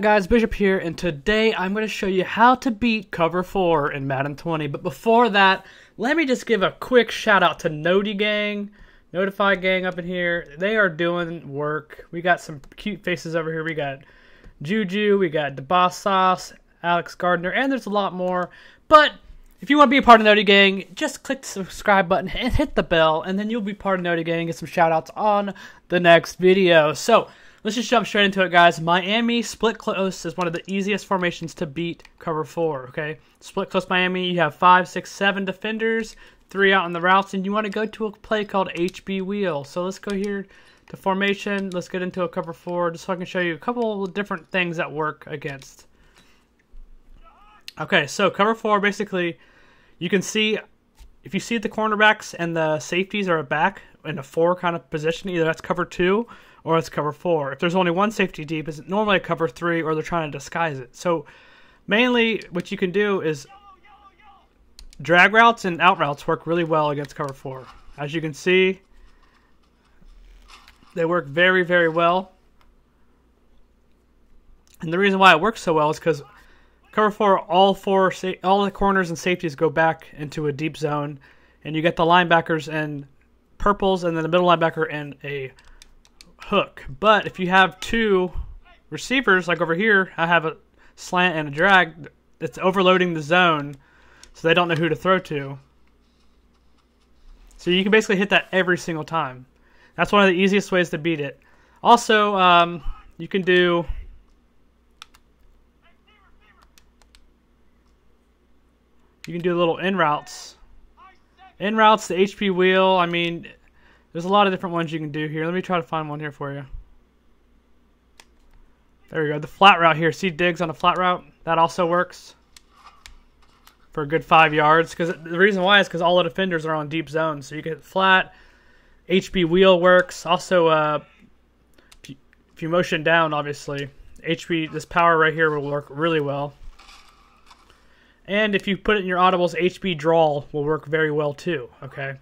Guys, Bishop here, and today I'm going to show you how to beat Cover 4 in Madden 20. But before that, let me just give a quick shout out to Noti Gang, Notify Gang up in here. They are doing work. We got some cute faces over here. We got Juju, we got DeBosso, Alex Gardner, and there's a lot more. But if you want to be a part of Noti Gang, just click the subscribe button and hit the bell, and then you'll be part of Noti Gang and get some shout outs on the next video. So let's just jump straight into it, guys. Miami split close is one of the easiest formations to beat Cover 4, okay? Split close Miami, you have 5, 6, 7 defenders, 3 out on the routes, and you want to go to a play called HB Wheel. So let's go here to formation. Let's get into a Cover 4 just so I can show you a couple of different things that work against. Okay, so Cover 4, basically, you can see, if you see the cornerbacks and the safeties are back in a 4 kind of position, either that's Cover 2 or it's Cover 4. If there's only one safety deep, it's normally a Cover 3, or they're trying to disguise it. So mainly what you can do is drag routes and out routes work really well against Cover 4. As you can see, they work very, very well. And the reason why it works so well is because Cover 4, all the corners and safeties go back into a deep zone, and you get the linebackers and purples, and then the middle linebacker and a hook. But if you have 2 receivers, like over here, I have a slant and a drag, it's overloading the zone, so they don't know who to throw to. So you can basically hit that every single time. That's one of the easiest ways to beat it. Also, you can do little in routes. In routes, the HP wheel, I mean, there's a lot of different ones you can do here. Let me try to find one here for you. There we go, the flat route here. See Diggs on a flat route? That also works for a good 5 yards. Because the reason why is because all the defenders are on deep zones. So you get flat, HP wheel works. Also, if you motion down, obviously, this power right here will work really well. And if you put it in your audibles, HB draw will work very well too, okay?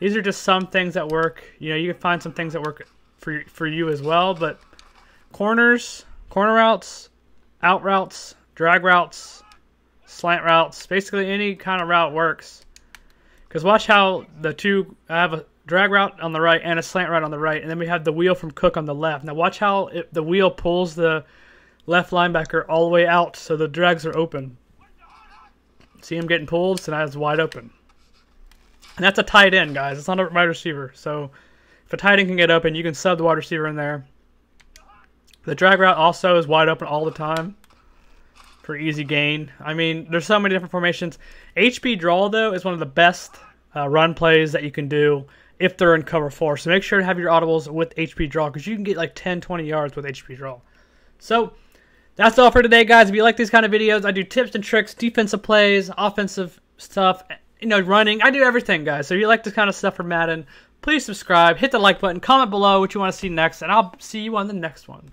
These are just some things that work. You know, you can find some things that work for you as well, but corners, corner routes, out routes, drag routes, slant routes, basically any kind of route works. Because watch how the two, I have a drag route on the right and a slant route on the right, and then we have the wheel from Cook on the left. Now watch how the wheel pulls the left linebacker all the way out so the drags are open. See him getting pulled, so now it's wide open. And that's a tight end, guys. It's not a wide receiver. So if a tight end can get open, you can sub the wide receiver in there. The drag route also is wide open all the time for easy gain. I mean, there's so many different formations. HB draw, though, is one of the best run plays that you can do if they're in Cover 4. So make sure to have your audibles with HB draw, because you can get like 10, 20 yards with HB draw. So that's all for today, guys. If you like these kind of videos, I do tips and tricks, defensive plays, offensive stuff, you know, running. I do everything, guys. So if you like this kind of stuff for Madden, please subscribe, hit the like button, comment below what you want to see next, and I'll see you on the next one.